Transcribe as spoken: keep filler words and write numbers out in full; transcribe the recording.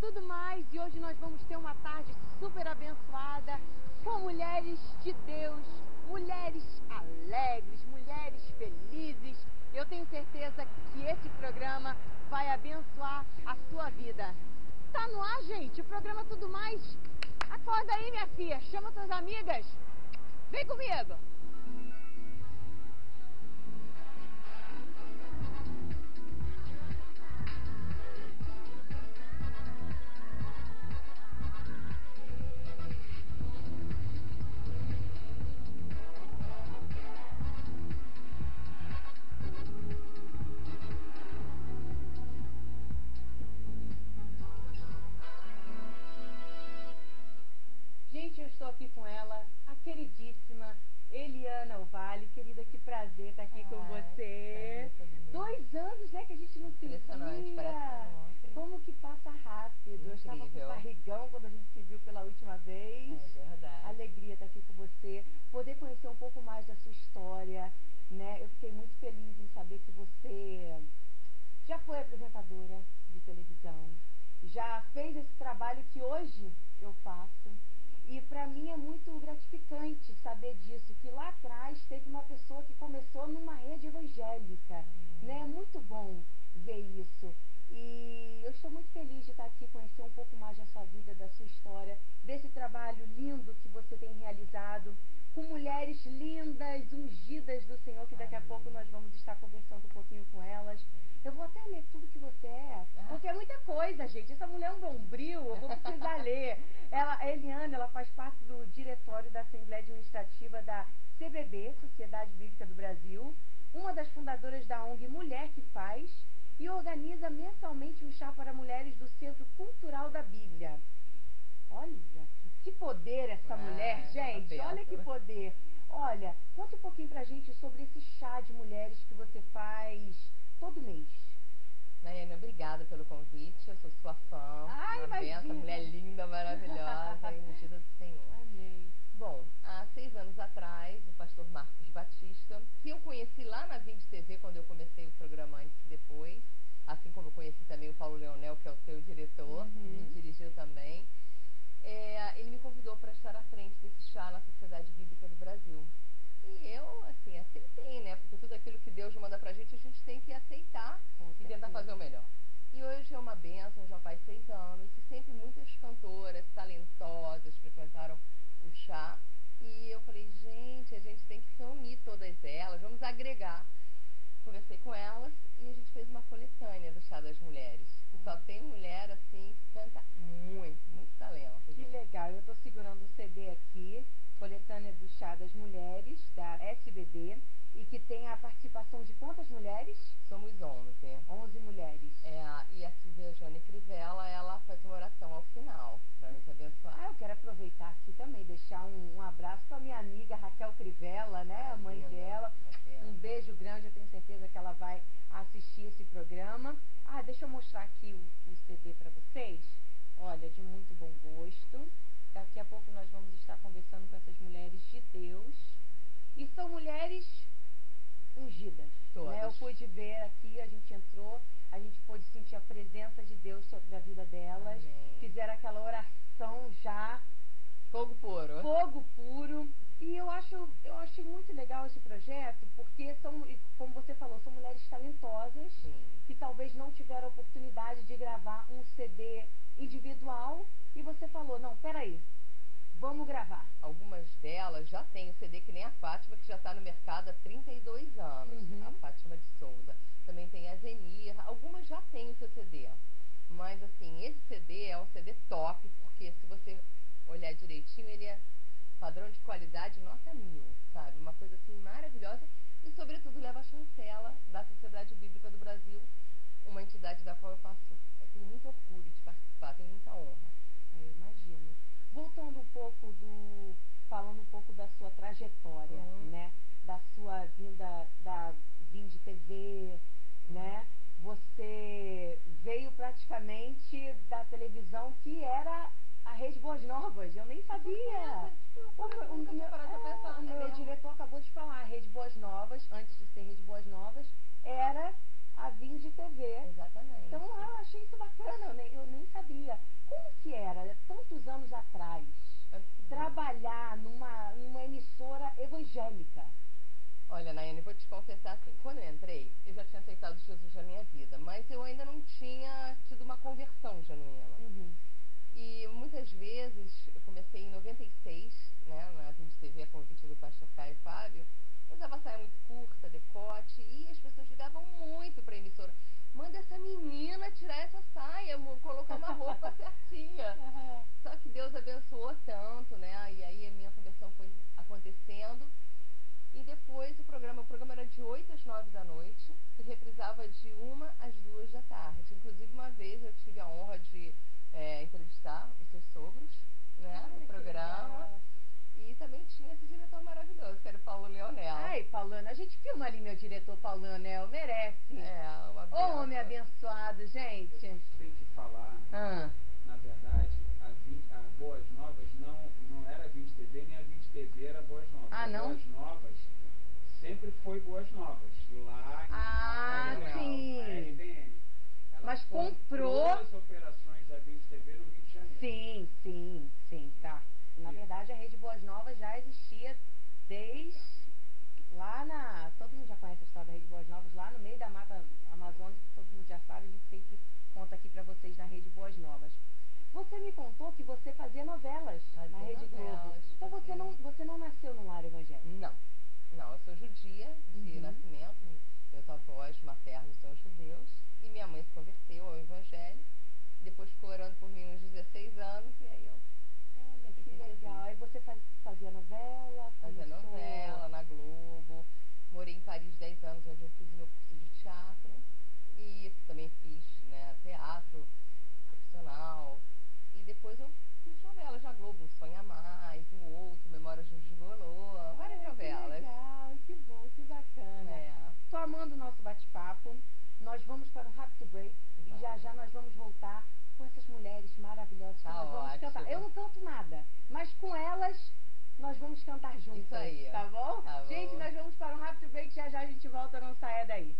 Tudo Mais e hoje nós vamos ter uma tarde super abençoada com mulheres de Deus, mulheres alegres, mulheres felizes. Eu tenho certeza que esse programa vai abençoar a sua vida. Tá no ar, gente? O programa Tudo Mais. Acorda aí, minha filha. Chama suas amigas. Vem comigo. Sociedade Bíblica do Brasil, uma das fundadoras da O N G Mulher que Faz, e organiza mensalmente um chá para mulheres do Centro Cultural da Bíblia. Olha, que poder essa ah, mulher, gente, é olha que poder. Olha, conta um pouquinho pra gente sobre esse chá de mulheres que você faz todo mês. Nayane, obrigada pelo convite, eu sou sua fã. Ai, imagina. Essa mulher linda, maravilhosa, ungida do Senhor. Amém. Bom, há seis anos atrás, o pastor Marcos Batista, que eu conheci lá na Vinde T V, quando eu comecei o programa Antes e Depois, assim como eu conheci também o Paulo Leonel, que é o teu diretor, uhum. que me dirigiu também, é, ele me convidou para estar à frente desse chá na Sociedade Bíblica do Brasil. E eu, assim, aceitei, né? Porque tudo aquilo que Deus manda pra gente, a gente tem que aceitar e tentar fazer o melhor. E hoje é uma bênção, já faz seis anos, e sempre muitas cantoras talentosas frequentaram o chá, e eu falei, gente, a gente tem que reunir todas elas, vamos agregar. Conversei com elas e a gente fez uma coletânea do chá das mulheres. E só tem mulher, assim, que canta muito, muito talento. Que legal, eu estou segurando o C D aqui, coletânea do chá das mulheres, da S B B, e que tem a participação de quantas mulheres? Somos onze. onze mulheres. É, e a Silvia Jane Crivella, ela faz uma oração ao final, para nos abençoar. Ah, eu quero aproveitar aqui também, deixar um, um abraço para minha amiga Raquel Crivella, né, a mãe dela. Um beijo grande, eu tenho certeza que ela vai assistir esse programa. Ah, deixa eu mostrar aqui o, o C D para vocês. Olha, de muito bom gosto. Daqui a pouco nós vamos estar conversando com essas mulheres de Deus. E são mulheres ungidas. Todas. Né? Eu pude ver aqui, a gente entrou, a gente pôde sentir a presença de Deus sobre a vida delas. Amém. Fizeram aquela oração já... Fogo puro. Fogo puro. E eu acho, eu acho muito legal esse projeto, porque são, como você falou, são mulheres talentosas. Sim. Que talvez não tiveram a oportunidade de gravar um C D individual. E você falou, não, peraí, vamos gravar. Algumas delas já tem o C D, que nem a Fátima, que já está no mercado há trinta e dois anos. Uhum. A Fátima de Souza. Também tem a Zenir. Algumas já tem o seu C D. Mas, assim, esse C D é um C D top, porque se você olhar direitinho, ele é padrão de qualidade nota mil, sabe? Uma coisa assim maravilhosa e, sobretudo, leva a chancela da Sociedade Bíblica do Brasil, uma entidade da qual eu faço. Eu tenho muito orgulho de participar, tenho muita honra. Eu imagino. Voltando um pouco do... falando um pouco da sua trajetória, uhum. né? Da sua vinda, da Vinde T V, uhum. né? Você veio praticamente da televisão que era... a Rede Boas Novas, eu nem sabia. O meu diretor acabou de falar, a Rede Boas Novas, antes de ser Rede Boas Novas, era a Vinde T V. Exatamente. Então eu achei isso bacana, eu nem, eu nem sabia. anos atrás, trabalhar numa, numa emissora evangélica? Olha, Nayane, vou te confessar assim, quando eu entrei, eu já tinha aceitado Jesus na minha vida, mas eu ainda não tinha tido uma conversão genuína. Uhum. E muitas vezes, eu comecei em noventa e seis, né, na Vinde T V, a convite do pastor Caio e Fábio, usava saia muito curta, decote, e as pessoas ligavam muito para a emissora. Manda essa menina tirar essa saia, amor, colocar uma roupa certinha. Uhum. Só que Deus abençoou tanto, né? E aí a minha conversão foi acontecendo. E depois o programa, o programa era de oito às nove da noite e reprisava de uma às duas da tarde. Inclusive uma vez eu tive a honra de é, entrevistar os seus sogros, né? Ah, no programa. E também tinha esse diretor maravilhoso, que era o Paulo Leonel. Ai, Paulana, a gente filma ali meu diretor Paulo Leonel, merece. É, uma oh, homem abençoado, gente. A gente tem que falar, ah. na verdade, a, Vinde, a Boas Novas não, não era a Vinde T V, nem a Vinde T V era Boas Novas. Ah, não? A Boas Novas sempre foi Boas Novas, lá em ah, Real, sim. A R B N. Ela Mas comprou as operações da Vinde T V no Rio de Janeiro. Sim, sim, sim, tá. Na verdade, a Rede Boas Novas já existia desde lá na... Todo mundo já conhece a história da Rede Boas Novas, lá no meio da Mata Amazônica, todo mundo já sabe, a gente sempre conta aqui para vocês na Rede Boas Novas. Você me contou que você fazia novelas fazia na Rede Globo. Então você não, você não nasceu num lar evangélico? Não. Não, eu sou judia de uhum. nascimento, meus avós maternos são judeus, e minha mãe se converteu ao evangelho, depois ficou orando por mim uns dezesseis anos, e aí eu... Que legal. Aí você fazia novela? Fazia novela na Globo. Morei em Paris dez anos, onde eu fiz meu curso de teatro. E também fiz, né, teatro profissional. E depois eu fiz novelas na Globo. Um Sonha Mais, O Outro, Memórias de um Gigolô. Várias novelas. Que legal, que bom, que bacana. É. Tô amando o nosso bate-papo. Nós vamos para um rápido break. Uhum. E já já nós vamos voltar com essas mulheres maravilhosas tá que nós vamos ótimo. cantar. Eu não canto nada, mas com elas nós vamos cantar juntas. Isso aí. Tá bom? Tá bom. Gente, nós vamos para um rápido break, já já a gente volta, não saia daí.